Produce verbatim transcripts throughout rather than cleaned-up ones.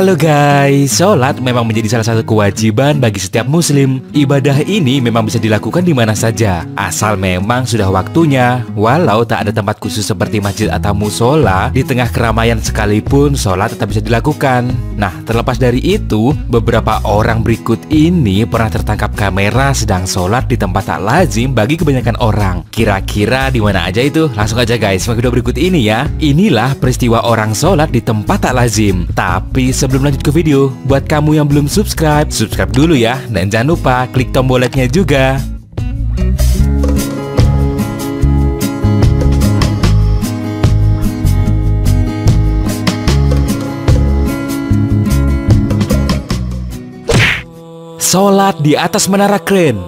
Halo guys, sholat memang menjadi salah satu kewajiban bagi setiap muslim. Ibadah ini memang bisa dilakukan di mana saja, asal memang sudah waktunya. Walau tak ada tempat khusus seperti masjid atau musola, di tengah keramaian sekalipun sholat tetap bisa dilakukan. Nah, terlepas dari itu, beberapa orang berikut ini pernah tertangkap kamera sedang sholat di tempat tak lazim bagi kebanyakan orang. Kira-kira di mana aja itu? Langsung aja guys, video berikut ini ya. Inilah peristiwa orang sholat di tempat tak lazim. Tapi sebelum lanjut ke video, buat kamu yang belum subscribe, subscribe dulu ya. Dan jangan lupa klik tombol like-nya juga. Salat di atas menara keren.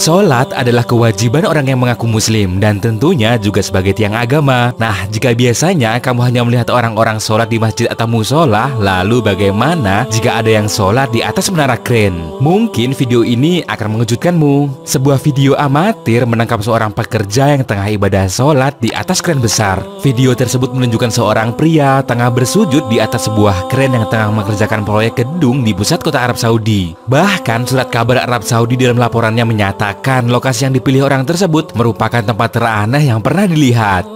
Salat adalah kewajiban orang yang mengaku muslim dan tentunya juga sebagai tiang agama. Nah, jika biasanya kamu hanya melihat orang-orang salat di masjid atau musola, lalu bagaimana jika ada yang salat di atas menara kren? Mungkin video ini akan mengejutkanmu. Sebuah video amatir menangkap seorang pekerja yang tengah ibadah salat di atas kren besar. Video tersebut menunjukkan seorang pria tengah bersujud di atas sebuah kren yang tengah mengerjakan proyek gedung di pusat kota Arab Saudi. Bahkan surat kabar Arab Saudi dalam laporannya menyatakan lokasi yang dipilih orang tersebut merupakan tempat teraneh yang pernah dilihat.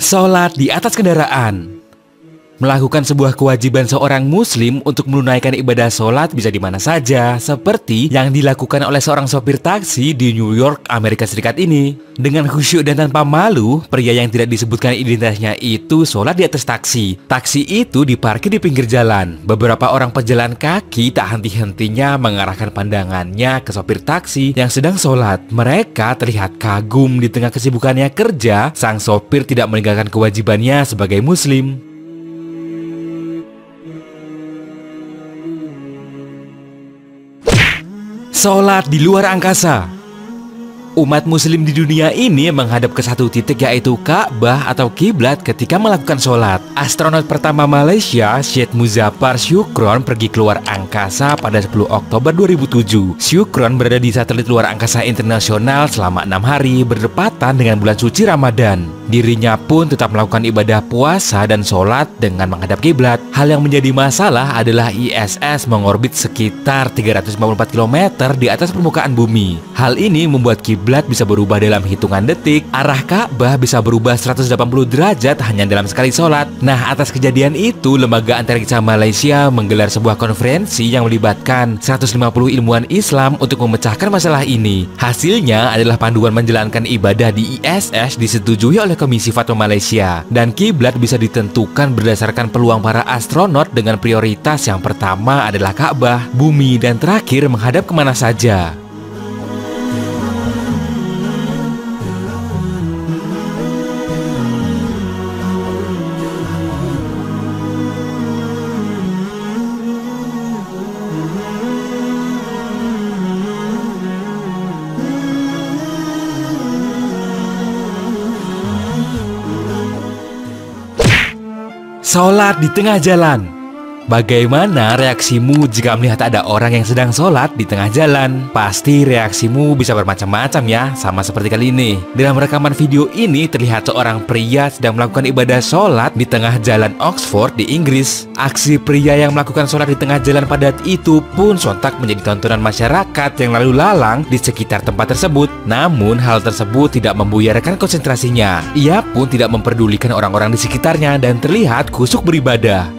Salat di atas kendaraan. Melakukan sebuah kewajiban seorang muslim untuk menunaikan ibadah sholat bisa di mana saja, seperti yang dilakukan oleh seorang sopir taksi di New York, Amerika Serikat ini. Dengan khusyuk dan tanpa malu, pria yang tidak disebutkan identitasnya itu sholat di atas taksi. Taksi itu diparkir di pinggir jalan. Beberapa orang pejalan kaki tak henti-hentinya mengarahkan pandangannya ke sopir taksi yang sedang sholat. Mereka terlihat kagum di tengah kesibukannya kerja, sang sopir tidak meninggalkan kewajibannya sebagai muslim. Salat di luar angkasa. Umat muslim di dunia ini menghadap ke satu titik, yaitu Ka'bah atau kiblat ketika melakukan salat. Astronot pertama Malaysia, Syed Muszaphar Shukron, pergi keluar angkasa pada sepuluh Oktober dua ribu tujuh. Shukron berada di satelit luar angkasa internasional selama enam hari berdepatan dengan bulan suci Ramadan. Dirinya pun tetap melakukan ibadah puasa dan salat dengan menghadap kiblat. Hal yang menjadi masalah adalah I S S mengorbit sekitar tiga ratus lima puluh empat kilometer di atas permukaan bumi. Hal ini membuat kiblat bisa berubah dalam hitungan detik. Arah Ka'bah bisa berubah seratus delapan puluh derajat hanya dalam sekali sholat. Nah, atas kejadian itu, Lembaga Antariksa Malaysia menggelar sebuah konferensi yang melibatkan seratus lima puluh ilmuwan Islam untuk memecahkan masalah ini. Hasilnya adalah panduan menjalankan ibadah di I S S disetujui oleh Komisi Fatwa Malaysia. Dan kiblat bisa ditentukan berdasarkan peluang para asli astronot dengan prioritas yang pertama adalah Ka'bah, bumi, dan terakhir menghadap kemana saja. Salat di tengah jalan. Bagaimana reaksimu jika melihat ada orang yang sedang sholat di tengah jalan? Pasti reaksimu bisa bermacam-macam ya, sama seperti kali ini. Dalam rekaman video ini terlihat seorang pria sedang melakukan ibadah sholat di tengah jalan Oxford di Inggris. Aksi pria yang melakukan sholat di tengah jalan padat itu pun sontak menjadi tontonan masyarakat yang lalu lalang di sekitar tempat tersebut. Namun hal tersebut tidak membuyarkan konsentrasinya. Ia pun tidak memperdulikan orang-orang di sekitarnya dan terlihat khusyuk beribadah.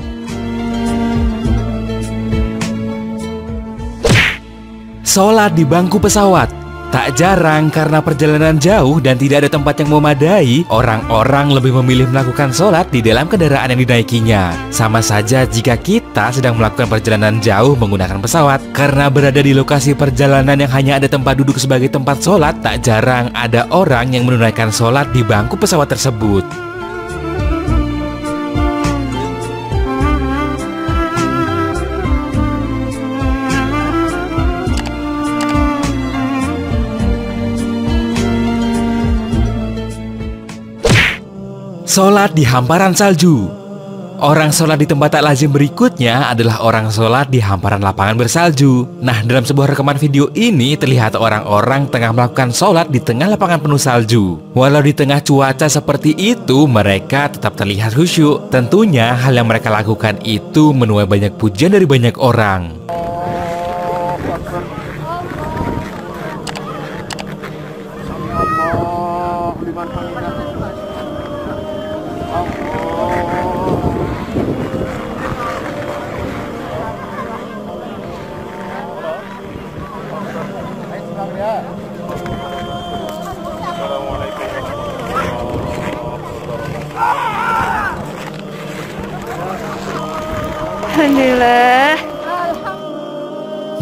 Salat di bangku pesawat. Tak jarang karena perjalanan jauh dan tidak ada tempat yang memadai, orang-orang lebih memilih melakukan salat di dalam kendaraan yang dinaikinya. Sama saja jika kita sedang melakukan perjalanan jauh menggunakan pesawat. Karena berada di lokasi perjalanan yang hanya ada tempat duduk sebagai tempat salat, tak jarang ada orang yang menunaikan salat di bangku pesawat tersebut. Salat di hamparan salju. Orang sholat di tempat tak lazim berikutnya adalah orang sholat di hamparan lapangan bersalju. Nah, dalam sebuah rekaman video ini terlihat orang-orang tengah melakukan sholat di tengah lapangan penuh salju. Walau di tengah cuaca seperti itu, mereka tetap terlihat khusyuk. Tentunya hal yang mereka lakukan itu menuai banyak pujian dari banyak orang. Alhamdulillah.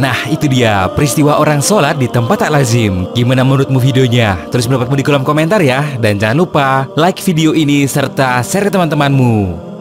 Nah, itu dia peristiwa orang sholat di tempat tak lazim. Gimana menurutmu videonya? Tulis pendapatmu di kolom komentar ya. Dan jangan lupa like video ini serta share ke teman-temanmu.